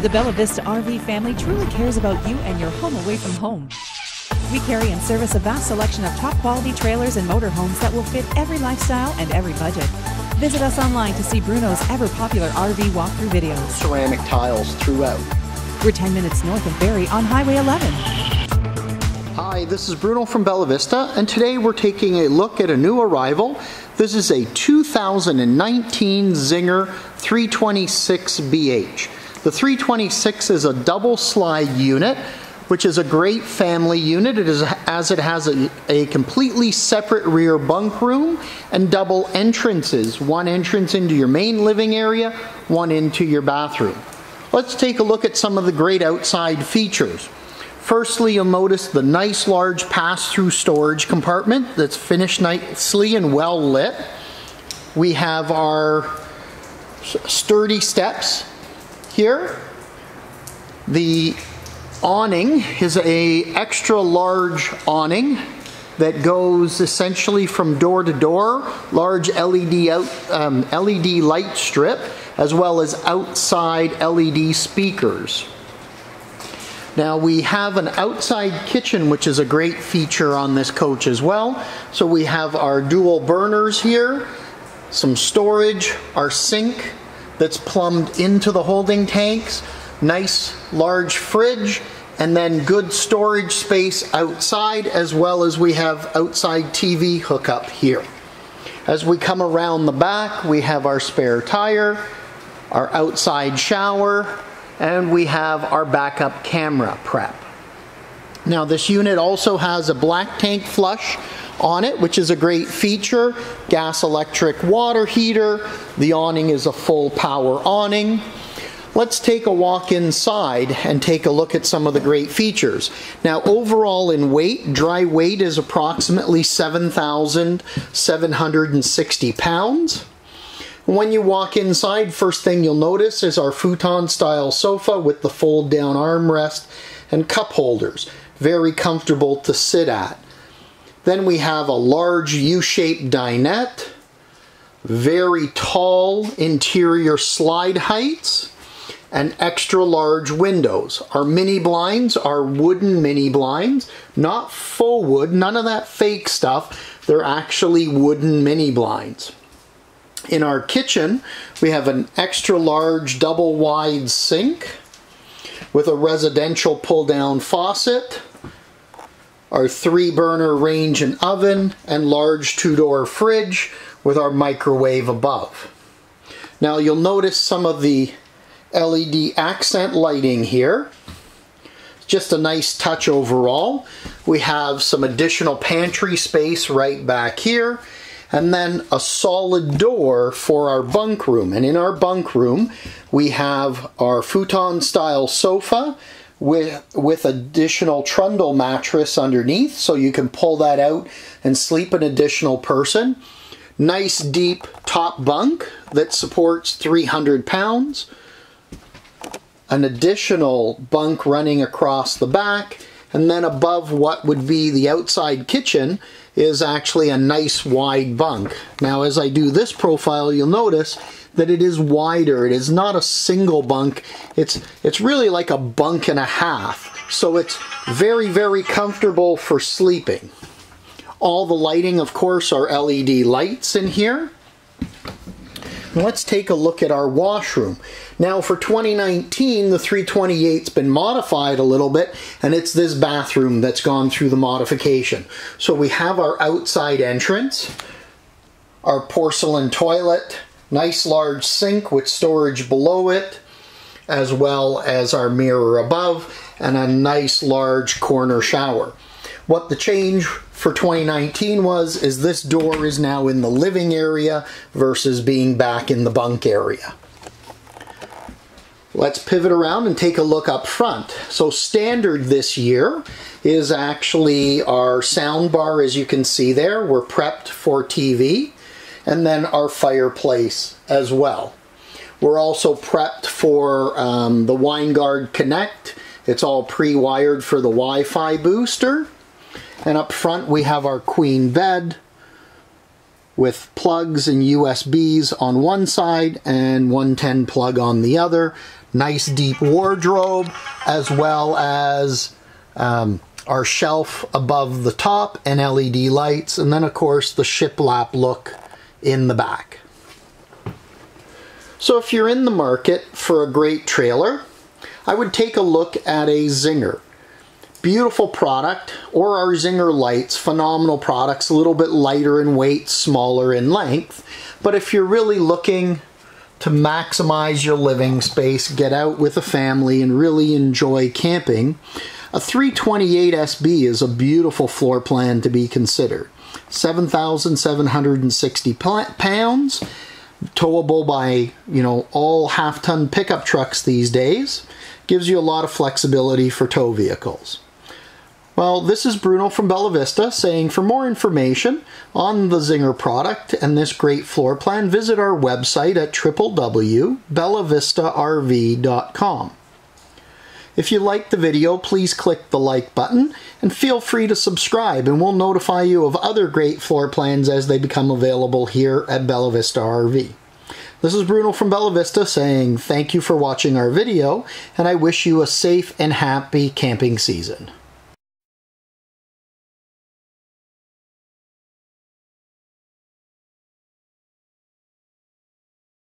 The Bella Vista RV family truly cares about you and your home away from home. We carry and service a vast selection of top-quality trailers and motorhomes that will fit every lifestyle and every budget. Visit us online to see Bruno's ever-popular RV walkthrough videos. Ceramic tiles throughout. We're 10 minutes north of Barrie on Highway 11. Hi, this is Bruno from Bella Vista, and today we're taking a look at a new arrival. This is a 2019 Zinger 326BH. The 326 is a double slide unit, which is a great family unit. It has a completely separate rear bunk room and double entrances. One entrance into your main living area, one into your bathroom. Let's take a look at some of the great outside features. Firstly, you'll notice the nice large pass-through storage compartment that's finished nicely and well lit. We have our sturdy steps here. The awning is a extra large awning that goes essentially from door to door, large LED light strip, as well as outside LED speakers. Now we have an outside kitchen, which is a great feature on this coach as well. So we have our dual burners here, some storage, our sink that's plumbed into the holding tanks, nice large fridge, and then good storage space outside, as well as we have outside TV hookup here. As we come around the back, we have our spare tire, our outside shower, and we have our backup camera prep. Now this unit also has a black tank flush on it, which is a great feature. Gas, electric, water heater. The awning is a full power awning. Let's take a walk inside and take a look at some of the great features. Now overall in weight, dry weight is approximately 7,760 pounds. When you walk inside, first thing you'll notice is our futon style sofa with the fold down armrest and cup holders. Very comfortable to sit at. Then we have a large U-shaped dinette, very tall interior slide heights, and extra large windows. Our mini blinds are wooden mini blinds, not faux wood, none of that fake stuff. They're actually wooden mini blinds. In our kitchen, we have an extra large double wide sink with a residential pull down faucet, our 3-burner range and oven, and large 2-door fridge with our microwave above. Now you'll notice some of the LED accent lighting here. Just a nice touch overall. We have some additional pantry space right back here, and then a solid door for our bunk room. And in our bunk room, we have our futon style sofa with additional trundle mattress underneath, so you can pull that out and sleep an additional person. Nice deep top bunk that supports 300 pounds. An additional bunk running across the back, and then above what would be the outside kitchen is actually a nice wide bunk. Now as I do this profile, you'll notice that it is wider. It is not a single bunk. It's really like a bunk and a half. So it's very, very comfortable for sleeping. All the lighting, of course, are LED lights in here. Let's take a look at our washroom. Now for 2019, the 328's been modified a little bit, and it's this bathroom that's gone through the modification. So we have our outside entrance, our porcelain toilet, nice large sink with storage below it, as well as our mirror above, and a nice large corner shower. What the change for 2019 is this door is now in the living area versus being back in the bunk area. Let's pivot around and take a look up front. So standard this year is actually our sound bar, as you can see there. We're prepped for TV, and then our fireplace as well. We're also prepped for the Winegard Connect. It's all pre-wired for the Wi-Fi booster. And up front we have our queen bed with plugs and USBs on one side and 110 plug on the other. nice deep wardrobe, as well as our shelf above the top and LED lights, and then of course the shiplap look in the back. So if you're in the market for a great trailer, I would take a look at a Zinger. Beautiful product, or our Zinger lights, phenomenal products, a little bit lighter in weight, smaller in length. But if you're really looking to maximize your living space, get out with a family and really enjoy camping, a 328 SB is a beautiful floor plan to be considered. 7,760 pounds, towable by, you know, all half-ton pickup trucks these days. Gives you a lot of flexibility for tow vehicles. Well, this is Bruno from Bella Vista saying for more information on the Zinger product and this great floor plan, visit our website at www.bellavistarv.com. If you liked the video, please click the like button and feel free to subscribe, and we'll notify you of other great floor plans as they become available here at Bella Vista RV. This is Bruno from Bella Vista saying thank you for watching our video, and I wish you a safe and happy camping season.